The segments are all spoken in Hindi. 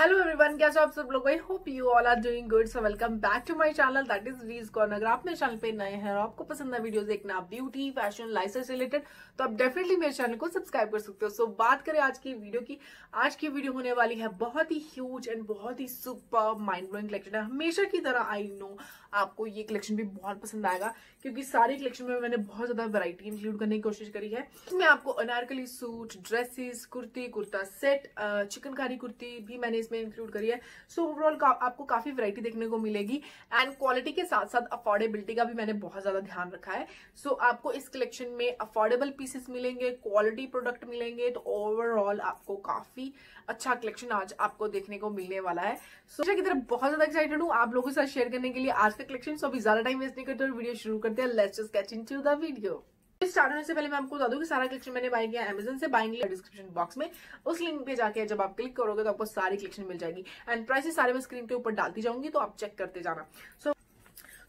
हेलो एवरीवन, कैसे हो आप सब लोग? I hope you all are doing good. So welcome back to my channel that is Vee's corner. अगर आप मेरे चैनल पे नए हैं और आपको पसंद है वीडियोस देखना ब्यूटी फैशन लाइफस्टाइल से रिलेटेड, तो आप डेफिनेटली मेरे चैनल को सब्सक्राइब कर सकते हो। सो बात करें आज की वीडियो की। आज की वीडियो होने वाली है बहुत ही ह्यूज एंड बहुत ही सुपर माइंड ब्लोइंग कलेक्शन है। हमेशा की तरह आई नो आपको ये कलेक्शन भी बहुत पसंद आएगा, क्योंकि सारे कलेक्शन में मैंने बहुत ज्यादा वैरायटी इंक्लूड करने की कोशिश करी है। इसमें आपको Anarkali suit, dresses, kurti, kurta set, chikankari kurti भी मैंने में इंक्लूड करी है। सो ओवरऑल आपको काफी वैरायटी देखने को मिलेगी एंड क्वालिटी के साथ साथ अफोर्डेबिलिटी का भी मैंने बहुत ज्यादा ध्यान रखा है। सो आपको इस कलेक्शन में अफोर्डेबल पीसेस मिलेंगे, क्वालिटी प्रोडक्ट मिलेंगे, तो ओवरऑल आपको काफी अच्छा कलेक्शन आज आपको देखने को मिलने वाला है। सो की तरफ बहुत ज्यादा एक्साइटेड हूँ आप लोगों के साथ शेयर करने के लिए आज का कलेक्शन। सो अभी ज्यादा टाइम वेस्ट नहीं करते और वीडियो शुरू करते हैं। Let's just get into the video. Start होने से पहले मैं आपको बता दूं कि सारा कलेक्शन मैंने बाय किया अमेजन से। बाइंग लिंक डिस्क्रिप्शन बॉक्स में, उस लिंक पे जाके जब आप क्लिक करोगे तो आपको सारी कलेक्शन मिल जाएगी एंड प्राइसेस सारे मैं स्क्रीन के ऊपर डालती जाऊंगी, तो आप चेक करते जाना।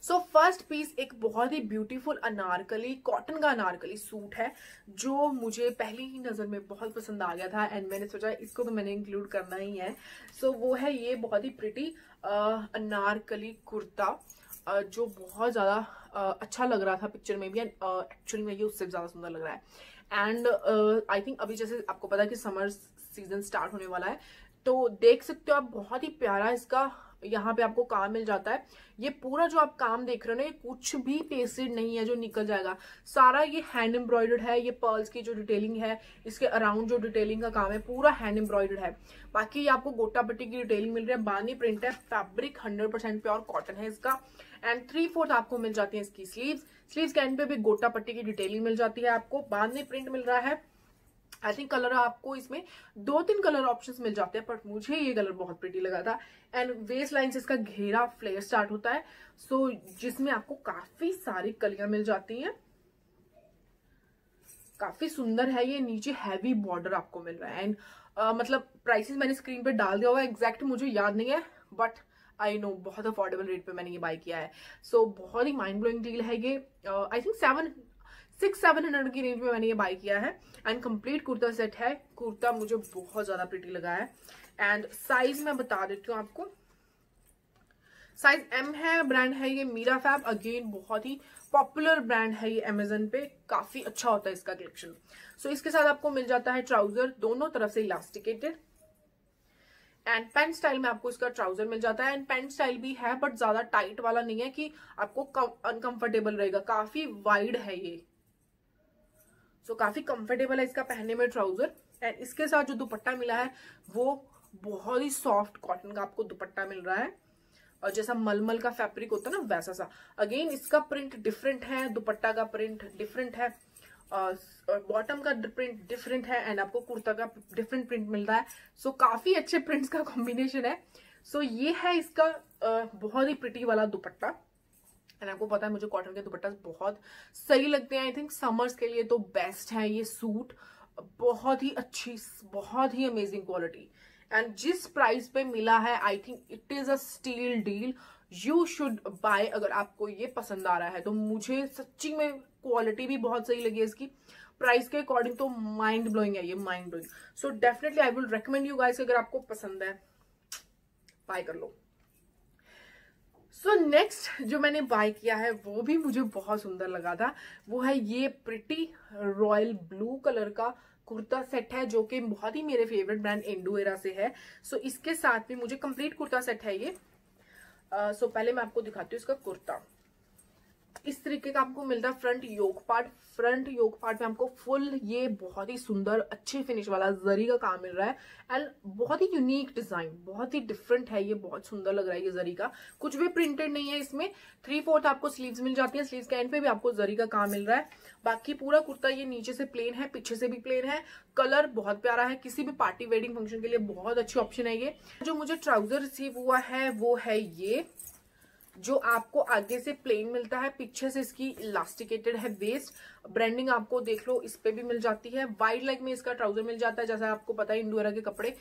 सो फर्स्ट पीस एक बहुत ही ब्यूटीफुल अनारकली, कॉटन का अनारकली सूट है जो मुझे पहली ही नज़र में बहुत पसंद आ गया था एंड मैंने सोचा इसको तो मैंने इंक्लूड करना ही है। सो वो है ये बहुत ही प्रिटी अनारकली कुर्ता जो बहुत ज़्यादा अच्छा लग रहा था पिक्चर में भी एंड एक्चुअली में ये उससे ज़्यादा सुंदर लग रहा है। एंड आई थिंक अभी जैसे आपको पता है कि समर सीजन स्टार्ट होने वाला है, तो देख सकते हो आप बहुत ही प्यारा इसका यहाँ पे आपको काम मिल जाता है। ये पूरा जो आप काम देख रहे हो ना, ये कुछ भी पेस्टेड नहीं है जो निकल जाएगा, सारा ये हैंड एम्ब्रॉयडर्ड है। ये पर्ल्स की जो डिटेलिंग है, इसके अराउंड जो डिटेलिंग का काम है, पूरा हैंड एम्ब्रॉयडर्ड है। बाकी ये आपको गोटा पट्टी की डिटेलिंग मिल रही है, बानी प्रिंट है, फैब्रिक 100% प्योर कॉटन है इसका एंड 3/4 आपको मिल जाती है इसकी स्लीव्स। स्लीव्स के एंड पे भी गोटा पट्टी की डिटेलिंग मिल जाती है, आपको बानी प्रिंट मिल रहा है। आई थिंक कलर आपको इसमें 2-3 कलर ऑप्शंस मिल जाते हैं, बट मुझे ये कलर बहुत प्रिटी लगा था। एंड वेस्ट लाइन से इसका घेरा फ्लेयर स्टार्ट होता है, सो जिसमें आपको काफी सारी कलियां मिल जाती हैं, काफी सुंदर है ये। नीचे हैवी बॉर्डर आपको मिल रहा है एंड मतलब प्राइसेस मैंने स्क्रीन पे डाल दिया होगा, एग्जैक्ट मुझे याद नहीं है बट आई नो बहुत अफोर्डेबल रेट पे मैंने ये बाय किया है। सो बहुत ही माइंड ब्लोइंग डील है ये। आई थिंक 600-700 की रेंज में मैंने ये बाय किया है एंड कंप्लीट कुर्ता सेट है। कुर्ता मुझे बहुत ज़्यादा प्रिटी लगा है एंड साइज मैं बता देती हूँ आपको। साइज M है, ब्रांड है ये मीरा फैब, अगेन बहुत ही पॉपुलर ब्रांड है ये अमेजन पे, काफ़ी अच्छा होता है इसका कलेक्शन। सो इसके साथ आपको मिल जाता है ट्राउजर, दोनों तरफ से इलास्टिकेटेड एंड पेंट स्टाइल में आपको इसका ट्राउजर मिल जाता है एंड पेंट स्टाइल भी है बट ज़्यादा टाइट वाला नहीं है कि आपको अनकम्फर्टेबल रहेगा, काफ़ी वाइड है ये। सो काफी कंफर्टेबल है इसका पहनने में ट्राउजर एंड इसके साथ जो दुपट्टा मिला है वो बहुत ही सॉफ्ट कॉटन का आपको दुपट्टा मिल रहा है और जैसा मलमल का फैब्रिक होता है ना वैसा सा। अगेन इसका प्रिंट डिफरेंट है, दुपट्टा का प्रिंट डिफरेंट है और बॉटम का प्रिंट डिफरेंट है एंड आपको कुर्ता का डिफरेंट प्रिंट मिल रहा है। सो काफी अच्छे प्रिंट्स का कॉम्बिनेशन है। सो ये है इसका बहुत ही प्रिटी वाला दुपट्टा एंड आपको पता है मुझे कॉटन के दुपट्टा बहुत सही लगते हैं। आई थिंक समर्स के लिए तो बेस्ट है ये सूट, बहुत ही अच्छी, बहुत ही अमेजिंग क्वालिटी एंड जिस प्राइस पे मिला है I think it is a steal deal, you should buy. अगर आपको ये पसंद आ रहा है तो मुझे सच्ची में क्वालिटी भी बहुत सही लगी है इसकी, प्राइस के अकॉर्डिंग तो माइंड ब्लोइंग है ये, mind blowing. So definitely I will recommend you guys, अगर आपको पसंद है बाय कर लो। सो नेक्स्ट जो मैंने बाय किया है वो भी मुझे बहुत सुंदर लगा था, वो है ये प्रिटी रॉयल ब्लू कलर का कुर्ता सेट है जो कि बहुत ही मेरे फेवरेट ब्रांड इंडो एरा से है। सो इसके साथ भी मुझे कंप्लीट कुर्ता सेट है ये। सो पहले मैं आपको दिखाती हूँ इसका कुर्ता। इस तरीके का आपको मिलता है front yoke part. Front yoke part में आपको फुल ये बहुत ही सुंदर अच्छे फिनिश वाला जरी का काम मिल रहा है एंड बहुत ही यूनिक डिजाइन, बहुत ही डिफरेंट है ये, बहुत सुंदर लग रहा है ये जरी का, कुछ भी प्रिंटेड नहीं है इसमें। 3/4 आपको स्लीव्स मिल जाती है, स्लीव्स के एंड पे भी आपको जरी का काम मिल रहा है। बाकी पूरा कुर्ता ये नीचे से प्लेन है, पीछे से भी प्लेन है, कलर बहुत प्यारा है, किसी भी पार्टी वेडिंग फंक्शन के लिए बहुत अच्छी ऑप्शन है ये। जो मुझे ट्राउजर रिसीव हुआ है वो है ये, जो आपको आगे से प्लेन मिलता है, पीछे से इसकी इलास्टिकेटेड है वेस्ट, ब्रांडिंग आपको देख लो इस पे भी मिल जाती है। वाइड लेग में इसका ट्राउजर मिल जाता है। जैसा आपको पता है इंडो एरा के कपड़े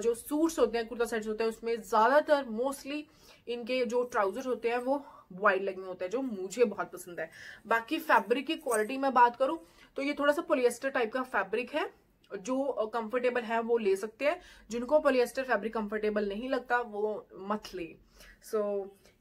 जो सूट्स होते हैं, कुर्ता सेट्स होते हैं, उसमें ज्यादातर मोस्टली इनके जो ट्राउजर्स होते हैं वो वाइड लेग में होता है, जो मुझे बहुत पसंद है। बाकी फैब्रिक की क्वालिटी में बात करूँ तो ये थोड़ा सा पोलिएस्टर टाइप का फैब्रिक है जो कंफर्टेबल है वो ले सकते हैं, जिनको पॉलिएस्टर फैब्रिक कंफर्टेबल नहीं लगता वो मत ले। सो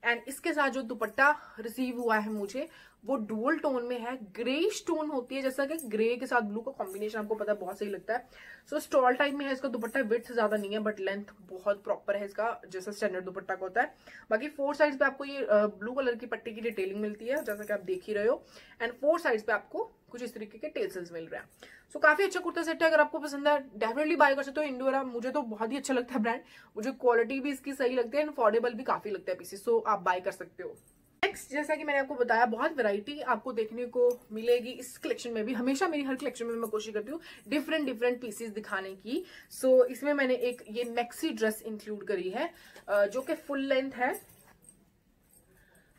एंड इसके साथ जो दुपट्टा रिसीव हुआ है मुझे वो डुअल टोन में है, ग्रेइश टोन होती है, जैसा कि ग्रे के साथ ब्लू का कॉम्बिनेशन आपको पता है बहुत सही लगता है। सो स्टॉल टाइप में है, इसका दुपट्टा विड्थ ज्यादा नहीं है बट लेंथ बहुत प्रॉपर है इसका, जैसा स्टैंडर्ड दुपट्टा का होता है। बाकी फोर साइड्स पे आपको ये ब्लू कलर की पट्टी की डिटेलिंग मिलती है जैसा कि आप देख ही रहे हो, एंड फोर साइड्स पे आपको कुछ इस तरीके के टेल्सल्स मिल रहे हैं। सो काफी अच्छा कुर्ता सेट है, अगर आपको पसंद है डेफिनेटली बाय कर सकते हो। इंडो एरा मुझे तो बहुत ही अच्छा लगता है ब्रांड, मुझे क्वालिटी भी इसकी सही लगती है एंड अफोर्डेबल भी काफी लगता है पीसेस, सो आप बाय कर सकते हो। नेक्स्ट, जैसा कि मैंने आपको बताया बहुत वैरायटी आपको देखने को मिलेगी इस कलेक्शन में भी। हमेशा मेरी हर कलेक्शन में मैं कोशिश करती हूँ डिफरेंट पीसेस दिखाने की। सो इसमें मैंने एक ये मैक्सी ड्रेस इंक्लूड करी है जो कि फुल लेंथ है।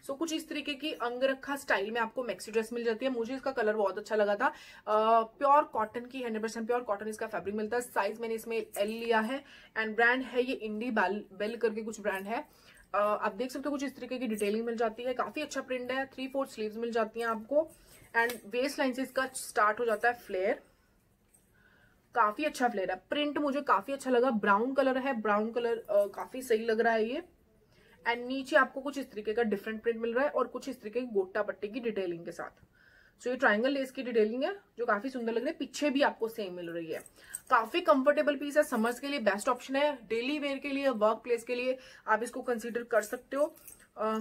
तो कुछ इस तरीके की अंगरखा स्टाइल में आपको मैक्सी ड्रेस मिल जाती है। मुझे इसका कलर बहुत अच्छा लगा था, प्योर कॉटन की 100% प्योर कॉटन इसका फैब्रिक मिलता है। साइज मैंने इसमें L लिया है एंड ब्रांड है ये इंडी बेल करके कुछ ब्रांड है। आप देख सकते हो कुछ इस तरीके की डिटेलिंग मिल जाती है, काफी अच्छा प्रिंट है। 3/4 स्लीव्स मिल जाती है आपको एंड वेस्ट लाइन से इसका स्टार्ट हो जाता है फ्लेयर, काफी अच्छा फ्लेयर है। प्रिंट मुझे काफी अच्छा लगा, ब्राउन कलर है, ब्राउन कलर काफी सही लग रहा है ये। एंड नीचे आपको कुछ इस तरीके का डिफरेंट प्रिंट मिल रहा है और कुछ इस तरीके की गोटा पट्टी की डिटेलिंग के साथ। सो ये ट्रायंगल लेस की डिटेलिंग है जो काफी सुंदर लग रही है, पीछे भी आपको सेम मिल रही है। काफी कंफर्टेबल पीस है, समर्स के लिए बेस्ट ऑप्शन है, डेली वेयर के लिए, वर्क प्लेस के लिए आप इसको कंसीडर कर सकते हो।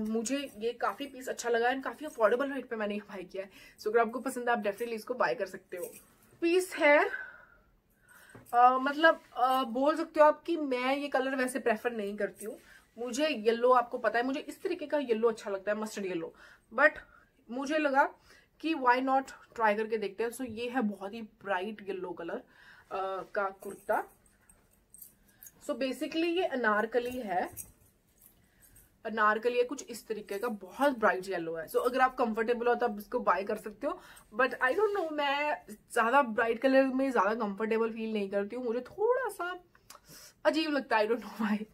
मुझे ये काफी पीस अच्छा लगा एंड काफी अफोर्डेबल रेट पे मैंने ये बाय किया है। सो अगर आपको पसंद है आप डेफिनेटली इसको बाय कर सकते हो। पीस है मतलब बोल सकते हो आप कि मैं ये कलर वैसे प्रेफर नहीं करती हूँ। मुझे येलो, आपको पता है मुझे इस तरीके का येलो अच्छा लगता है, मस्टर्ड येलो, बट मुझे लगा कि व्हाई नॉट ट्राई करके देखते हैं। सो ये है बहुत ही ब्राइट येलो कलर का कुर्ता। सो बेसिकली ये अनारकली है, अनारकली है कुछ इस तरीके का, बहुत ब्राइट येलो है। सो अगर आप कंफर्टेबल हो तो आप इसको बाय कर सकते हो, बट आई डोंट नो, मैं ज्यादा ब्राइट कलर में ज्यादा कंफर्टेबल फील नहीं करती हूँ, मुझे थोड़ा सा अजीब लगता है, I don't know why,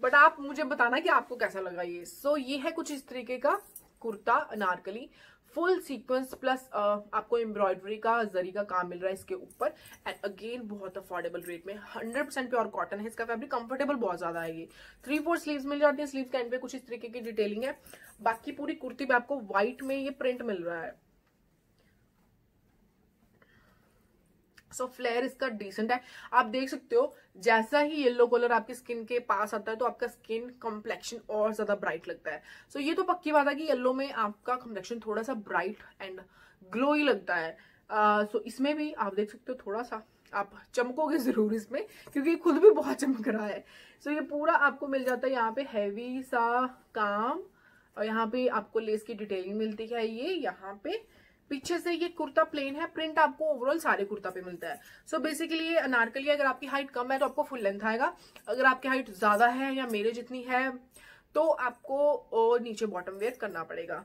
but आप मुझे बताना कि आपको कैसा लगा ये। सो ये है कुछ इस तरीके का kurta anarkali, full sequence plus आपको एम्ब्रॉयडरी का जरी का काम मिल रहा है इसके ऊपर एंड अगेन बहुत अफोर्डेबल रेट में। 100% प्योर कॉटन है इसका फैब्रिक, कंफर्टेबल बहुत ज्यादा है ये। 3/4 स्लीव्स मिल जाती है, स्लीव के एंड पे कुछ इस तरीके की डिटेलिंग है। बाकी पूरी कुर्ती पे आपको व्हाइट में ये प्रिंट मिल रहा है। सो फ्लेयर इसका डिसेंट है, आप देख सकते हो जैसा ही येलो कलर आपकी स्किन के पास आता है तो आपका स्किन कॉम्प्लेक्शन और ज्यादा ब्राइट लगता है। सो ये तो पक्की बात है कि येलो में आपका कॉम्प्लेक्शन थोड़ा सा ब्राइट एंड ग्लोई लगता है। सो इसमें भी आप देख सकते हो थोड़ा सा आप चमकोगे जरूर इसमें, क्योंकि खुद भी बहुत चमक रहा है। सो ये पूरा आपको मिल जाता है यहाँ पे हैवी सा काम, और यहाँ पे आपको लेस की डिटेलिंग मिलती है। ये यहाँ पे पीछे से ये कुर्ता प्लेन है, प्रिंट आपको ओवरऑल सारे कुर्ता पे मिलता है। सो बेसिकली ये अनारकली, अगर आपकी हाइट कम है तो आपको फुल लेंथ आएगा, अगर आपकी हाइट ज्यादा है या मेरे जितनी है तो आपको नीचे बॉटम वेयर करना पड़ेगा।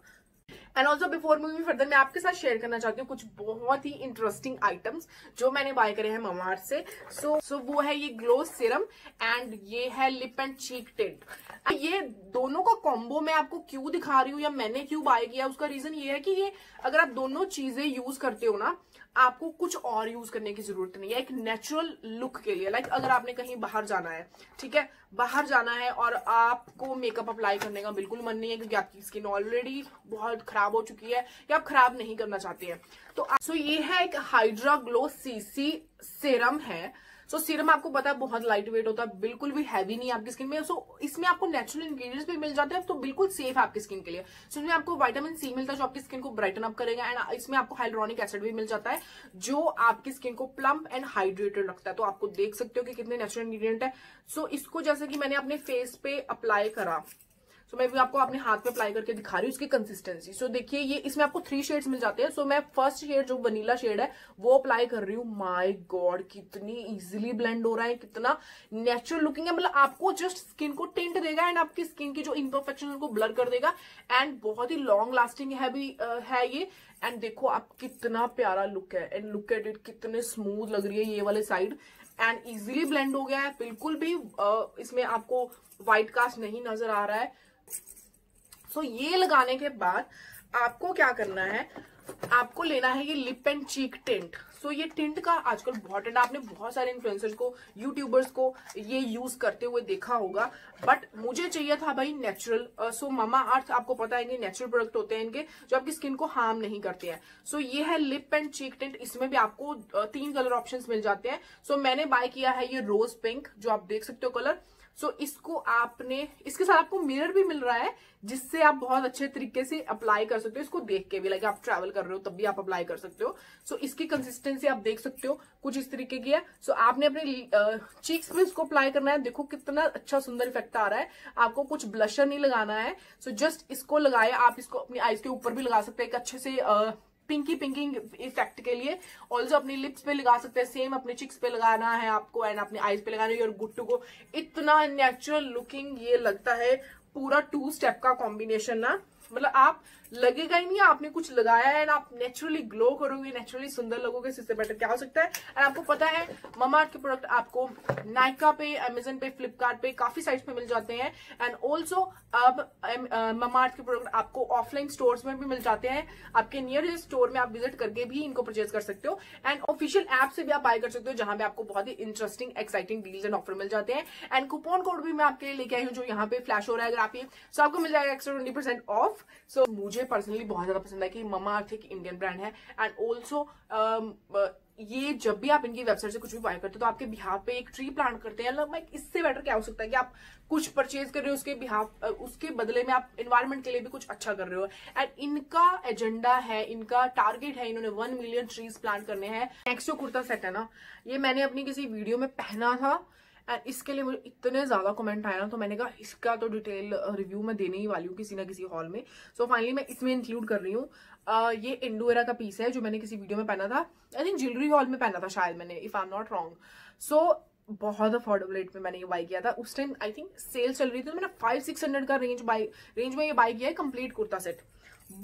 And also before moving further, मैं आपके साथ शेयर करना चाहती हूँ कुछ बहुत ही इंटरेस्टिंग आइटम्स जो मैंने बाय करे हैं मामाअर्थ से। सो वो है ये ग्लो सीरम एंड ये है लिप एंड चीक टिंट। ये दोनों का कॉम्बो मैं आपको क्यों दिखा रही हूँ या मैंने क्यों बाय किया, उसका रीजन ये है कि ये अगर आप दोनों चीजें यूज करते हो ना, आपको कुछ और यूज करने की जरूरत नहीं है। एक नेचुरल लुक के लिए, लाइक अगर आपने कहीं बाहर जाना है, ठीक है, बाहर जाना है और आपको मेकअप अप्लाई करने का बिल्कुल मन नहीं है क्योंकि आपकी स्किन ऑलरेडी बहुत खराब हो चुकी है या आप खराब नहीं करना चाहते हैं, तो ये है एक हाइड्रा ग्लो सीसी सीरम है। सो सीरम आपको पता है बहुत लाइट वेट होता है, बिल्कुल भी हैवी नहीं आपकी स्किन में। सो इसमें आपको नेचुरल इंग्रेडिएंट्स भी मिल जाते हैं, तो बिल्कुल सेफ है आपकी स्किन के लिए। सो इसमें आपको विटामिन सी मिलता है जो आपकी स्किन को ब्राइटन अप करेगा, एंड इसमें आपको हाइलुरोनिक एसिड भी मिल जाता है जो आपकी स्किन को प्लम्प एंड हाइड्रेटेड रखता है। तो आपको देख सकते हो कि कितने नेचुरल इंग्रेडिएंट है। सो इसको जैसे कि मैंने अपने फेस पे अप्लाई करा, सो मैं भी आपको अपने हाथ पे अप्लाई करके दिखा रही हूँ इसकी कंसिस्टेंसी। सो देखिए ये इसमें आपको 3 शेड्स मिल जाते हैं। सो मैं फर्स्ट शेड जो वनीला शेड है वो अप्लाई कर रही हूँ। माय गॉड, कितनी इजीली ब्लेंड हो रहा है, कितना नेचुरल लुकिंग है। मतलब आपको जस्ट स्किन को टिंट देगा एंड आपकी स्किन की जो इम्परफेक्शन उनको ब्लर कर देगा, एंड बहुत ही लॉन्ग लास्टिंग है ये। एंड देखो आप कितना प्यारा लुक है, एंड लुक एट इट, कितने स्मूथ लग रही है ये वाले साइड, एंड इजीली ब्लेंड हो गया है, बिल्कुल भी इसमें आपको व्हाइट कास्ट नहीं नजर आ रहा है। सो ये लगाने के बाद आपको क्या करना है, आपको लेना है ये lip and cheek tint. So ये टिंट का आजकल बहुत ट्रेंड, आपने बहुत सारे इन्फ्लुएंसर्स को, यूट्यूबर्स को ये यूज करते हुए देखा होगा, बट मुझे चाहिए था भाई नेचुरल। सो मामाअर्थ आपको पता है कि नेचुरल प्रोडक्ट होते हैं इनके, जो आपकी स्किन को हार्म नहीं करते हैं। सो ये है लिप एंड चीक टिंट। इसमें भी आपको 3 कलर ऑप्शन मिल जाते हैं। सो मैंने बाय किया है ये रोज पिंक, जो आप देख सकते हो कलर। सो इसको आपने, इसके साथ आपको मिरर भी मिल रहा है, जिससे आप बहुत अच्छे तरीके से अप्लाई कर सकते हो इसको देख के भी, लाइक आप ट्रैवल कर रहे हो तब भी आप अप्लाई कर सकते हो। सो इसकी कंसिस्टेंसी आप देख सकते हो कुछ इस तरीके की है। सो आपने अपने चीक्स में इसको अप्लाई करना है। देखो कितना अच्छा सुंदर इफेक्ट आ रहा है। आपको कुछ ब्लशर नहीं लगाना है। सो जस्ट इसको लगाए, आप इसको अपनी आईज के ऊपर भी लगा सकते हैं एक अच्छे से पिंकी पिंकिंग इफेक्ट के लिए। ऑल्सो अपनी लिप्स पे लगा सकते हैं, सेम अपने चिक्स पे लगाना है आपको एंड अपने आईज पे लगाना है और गुट्टू को। इतना नेचुरल लुकिंग ये लगता है, पूरा 2 स्टेप का कॉम्बिनेशन ना, मतलब आप लगेगा ही नहीं आपने कुछ लगाया है एंड आप नेचुरली ग्लो करोगे, नेचुरली सुंदर लगोगे। इससे बेटर क्या हो सकता है। एंड आपको पता है मामाअर्थ के प्रोडक्ट आपको नायका पे, अमेजन पे, फ्लिपकार्ट पे, काफी साइट्स पे मिल जाते हैं। एंड ऑल्सो अब मामाअर्थ के प्रोडक्ट आपको ऑफलाइन स्टोर्स में भी मिल जाते हैं। आपके नियरेस्ट स्टोर में आप विजिट करके भी इनको परचेज कर सकते हो एंड ऑफिशियल ऐप से भी आप बाय कर सकते हो, जहां पे आपको बहुत ही interesting exciting deals and offer मिल जाते हैं। एंड कूपन कोड भी मैं आपके लिए लेके आई हूँ, जो यहाँ पे फ्लैश हो रहा है। अगर आप ये सो आपको मिल जाएगा एक्स्ट्रा 20% ऑफ। सो मुझे पर्सनली बहुत ज्यादा पसंद है कि मामाअर्थ एक इंडियन ब्रांड है। एंड ऑल्सो ये जब भी आप इनकी वेबसाइट से कुछ भी बाय करते हो तो आपके बिहाफ पे एक ट्री प्लांट करते हैं। लाइक इससे बेटर क्या हो सकता है कि आप कुछ परचेज कर रहे हो, उसके बिहाफ, उसके बदले में आप एनवायरमेंट के लिए भी कुछ अच्छा कर रहे हो। एंड इनका एजेंडा है, इनका टारगेट है, इन्होंने 1 मिलियन ट्रीज प्लांट करने हैं। नेक्स्ट जो कुर्ता सेट है ना, ये मैंने अपनी किसी वीडियो में पहना था एंड इसके लिए मुझे इतने ज्यादा कमेंट आए ना, तो मैंने कहा इसका तो डिटेल रिव्यू मैं देने ही वाली हूँ किसी ना किसी हॉल में। सो फाइनली मैं इसमें इंक्लूड कर रही हूँ। ये इंडो एरा का पीस है जो मैंने किसी वीडियो में पहना था, आई थिंक ज्वेलरी हॉल में पहना था शायद मैंने, if I am not wrong. So बहुत अफोर्डेबल रेट में मैंने ये बाय किया था उस टाइम, आई थिंक सेल चल रही थी, तो मैंने 500-600 का रेंज में ये बाय किया है complete kurta set.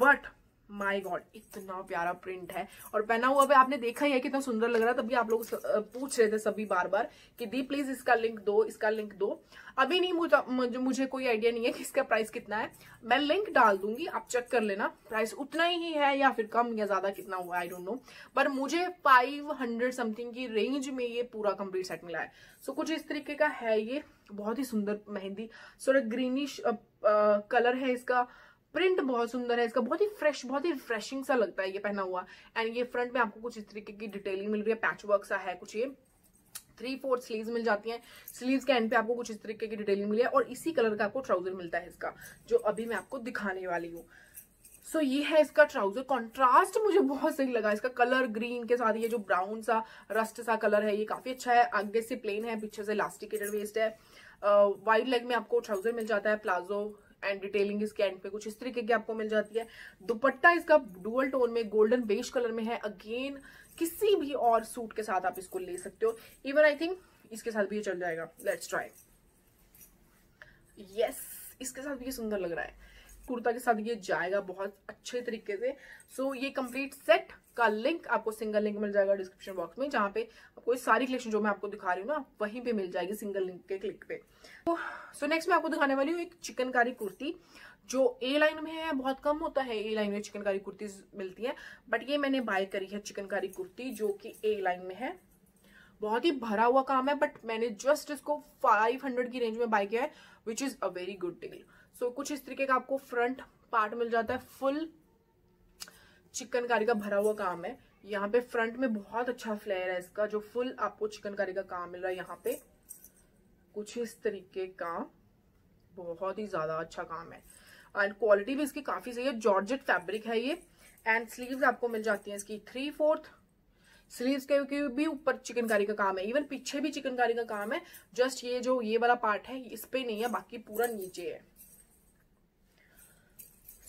But my god इतना प्यारा प्रिंट है और पहना हुआ भी आपने देखा ही है कितना सुंदर लग रहा है। तभी आप लोग पूछ रहे थे सभी बार बार कि दी प्लीज इसका लिंक दो, इसका लिंक दो। अभी नहीं, मुझे कोई आइडिया नहीं है कि इसका प्राइस कितना है। मैं लिंक डाल दूंगी, आप चेक कर लेना। प्राइस उतना ही है या फिर कम या ज्यादा कितना हुआ आई डोंट नो, पर मुझे 500 समथिंग की रेंज में ये पूरा कंप्लीट सेट मिला है। सो कुछ इस तरीके का है ये, बहुत ही सुंदर मेहंदी, थोड़ा ग्रीनिश कलर है इसका, प्रिंट बहुत सुंदर है इसका, बहुत ही फ्रेश, बहुत ही रिफ्रेशिंग सा लगता है ये पहना हुआ। एंड ये फ्रंट में आपको कुछ इस तरीके की डिटेलिंग मिल रही है, पैच वर्क सा है कुछ, ये 3/4 स्लीव्स मिल जाती हैं। स्लीव्स के एंड पे आपको कुछ इस तरीके की डिटेलिंग मिली है और इसी कलर का आपको ट्राउजर मिलता है इसका, जो अभी मैं आपको दिखाने वाली हूँ। सो ये है इसका ट्राउजर। कॉन्ट्रास्ट मुझे बहुत सही लगा इसका कलर ग्रीन के साथ, ये जो ब्राउन सा रस्ट सा कलर है ये काफी अच्छा है। आगे से प्लेन है, पीछे से इलास्टिकेटेड वेस्ट है। वाइड लेग में आपको ट्राउजर मिल जाता है, प्लाजो एंड डिटेलिंग इसके एंड पे कुछ इस तरीके की आपको मिल जाती है। दुपट्टा इसका डुअल टोन में गोल्डन बेज कलर में है। अगेन किसी भी और सूट के साथ आप इसको ले सकते हो, इवन आई थिंक इसके साथ भी ये चल जाएगा। Let's try. यस, इसके साथ भी ये सुंदर लग रहा है, कुर्ता के साथ ये जाएगा बहुत अच्छे तरीके से। सो ये कंप्लीट सेट का लिंक आपको सिंगल लिंक मिल जाएगा डिस्क्रिप्शन बॉक्स में, जहाँ पे आपको सारी कलेक्शन जो मैं आपको दिखा रही हूँ ना वहीं पे मिल जाएगी सिंगल लिंक के क्लिक पे। सो नेक्स्ट मैं आपको दिखाने वाली हूँ एक चिकनकारी कुर्ती, जो ए लाइन में है। बहुत कम होता है ए लाइन में चिकनकारी कुर्ती मिलती है, बट ये मैंने बाय करी है चिकनकारी कुर्ती जो कि ए लाइन में है। बहुत ही भरा हुआ काम है, बट मैंने जस्ट इसको 500 की रेंज में बाय किया है, which is a very good deal. So कुछ इस तरीके का आपको फ्रंट पार्ट मिल जाता है, फुल चिकनकारी का भरा हुआ काम है। यहाँ पे फ्रंट में बहुत अच्छा फ्लेयर है इसका, जो फुल आपको चिकनकारी का काम मिल रहा है। यहाँ पे कुछ इस तरीके का बहुत ही ज्यादा अच्छा काम है एंड क्वालिटी भी इसकी काफी सही है। जॉर्जेट फैब्रिक है ये एंड स्लीव्स आपको मिल जाती हैं इसकी 3/4 स्लीव्स के भी ऊपर चिकनकारी का काम है। इवन पीछे भी चिकनकारी का काम है, जस्ट ये जो ये वाला पार्ट है इस पे नहीं है, बाकी पूरा नीचे है।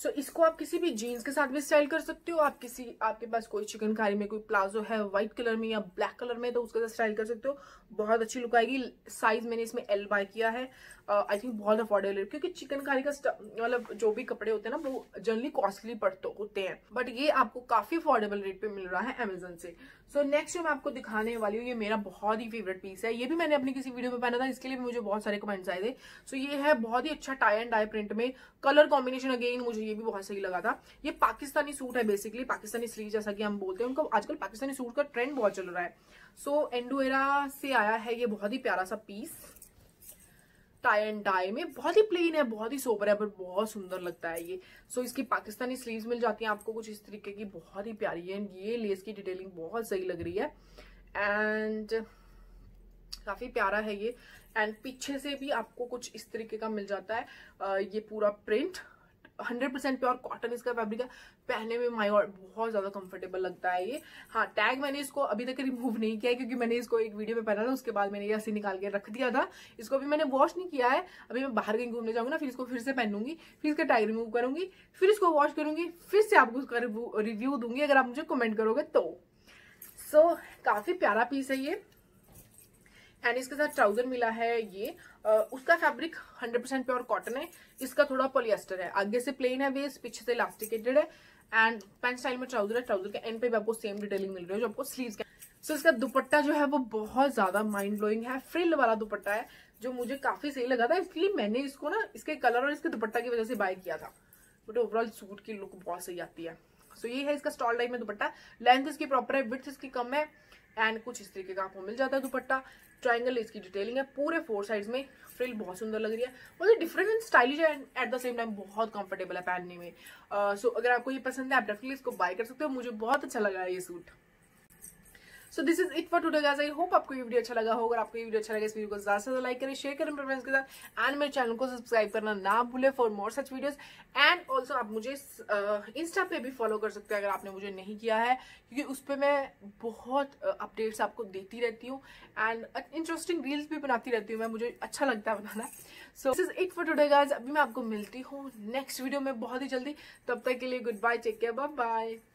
सो इसको आप किसी भी जीन्स के साथ भी स्टाइल कर सकते हो। आप किसी, आपके पास कोई चिकनकारी में कोई प्लाजो है व्हाइट कलर में या ब्लैक कलर में, तो उसके साथ स्टाइल कर सकते हो, बहुत अच्छी लुक आएगी। साइज मैंने इसमें L बाय किया है, आई थिंक बहुत अफोर्डेबल है, क्योंकि चिकनकारी का मतलब जो भी कपड़े होते हैं ना वो जनरली कॉस्टली पड़ते होते हैं, बट ये आपको काफी अफोर्डेबल रेट पे मिल रहा है अमेजन से। सो नेक्स्ट जो मैं आपको दिखाने वाली हूँ, ये मेरा बहुत ही फेवरेट पीस है। ये भी मैंने अपनी किसी वीडियो में पहना था, इसके लिए भी मुझे बहुत सारे कमेंट्स आए थे। सो ये है बहुत ही अच्छा टाई एंड डाई प्रिंट में, कलर कॉम्बिनेशन अगेन मुझे ये भी बहुत सही लगा था। ये पाकिस्तानी सूट है बेसिकली, पाकिस्तानी स्लीव जैसा कि हम बोलते हैं उनको। आजकल पाकिस्तानी सूट का ट्रेंड बहुत चल रहा है। सो इंडो एरा से आया है ये बहुत ही प्यारा सा पीस, टाई एंड डाई में। बहुत ही प्लेन है, बहुत ही सोबर है, पर बहुत सुंदर लगता है ये। सो इसकी पाकिस्तानी स्लीव्स मिल जाती हैं आपको कुछ इस तरीके की, बहुत ही प्यारी है। ये लेस की डिटेलिंग बहुत सही लग रही है एंड काफी प्यारा है ये। एंड पीछे से भी आपको कुछ इस तरीके का मिल जाता है। ये पूरा प्रिंट 100% प्योर कॉटन इसका फैब्रिक है। पहने में माय गॉड बहुत ज्यादा कंफर्टेबल लगता है ये। हाँ, टैग मैंने इसको अभी तक रिमूव नहीं किया है क्योंकि मैंने इसको एक वीडियो में पहना था, उसके बाद मैंने ये ऐसे निकाल के रख दिया था। इसको अभी मैंने वॉश नहीं किया है। अभी मैं बाहर कहीं घूमने जाऊंगी ना, फिर इसको फिर से पहनूंगी, फिर इसका टैग रिमूव करूंगी, फिर इसको वॉश करूंगी, फिर से आपको उसका रिव्यू दूंगी अगर आप मुझे कमेंट करोगे तो। सो काफी प्यारा पीस है ये। एंड इसके साथ ट्राउजर मिला है ये। उसका फैब्रिक 100% प्योर कॉटन है, इसका थोड़ा पॉलिएस्टर है। आगे से प्लेन है वेस्ट, पीछे से इलास्टिकेटेड है। एंड पैंट स्टाइल में ट्राउजर है। ट्राउजर के एंड पे भी आपको सेम डिटेलिंग मिल रही है जो आपको स्लीव्स का। सो इसका दुपट्टा जो है वो बहुत ज्यादा माइंड ब्लोइंग है। फ्रिल वाला दुपट्टा है जो मुझे काफी सही लगा था, इसलिए मैंने इसको ना इसके कलर और इसके दुपट्टा की वजह से बाय किया था। बट ओवरऑल सूट की लुक बहुत सही आती है। सो ये है इसका स्टॉल टाइप में दुपट्टा। लेंथ इसकी प्रॉपर है, विड्थ इसकी कम है एंड कुछ इस तरीके का आपको मिल जाता है दुपट्टा। ट्रायंगल इसकी डिटेलिंग है पूरे 4 साइड्स में। फ्रिल बहुत सुंदर लग रही है, बहुत डिफरेंट एंड स्टाइलिश है and at the same time बहुत कंफर्टेबल है पहनने में। सो अगर आपको ये पसंद है आप डेफिनेटली इसको बाय कर सकते हो। मुझे बहुत अच्छा लगा ये suit. So this is it for today guys. I hope आपको ये वीडियो अच्छा लगा होगा। अगर आपको ये वीडियो अच्छा लगा इस वीडियो को ज्यादा से ज्यादा लाइक करें, शेयर करें अपने फ्रेंड्स के साथ एंड मेरे चैनल को सब्सक्राइब करना ना भूले for more such videos. And also आप मुझे इंस्टा पे भी फॉलो कर सकते हैं अगर आपने मुझे नहीं किया है, क्योंकि उस पर मैं बहुत अपडेट्स आपको देती रहती हूँ एंड इंटरेस्टिंग रील्स भी बनाती रहती हूँ मैं, मुझे अच्छा लगता है बनाना। So this is it for today guys. अभी मैं आपको मिलती हूँ नेक्स्ट वीडियो में बहुत ही जल्दी। तब तक के लिए good bye, take care, bye bye.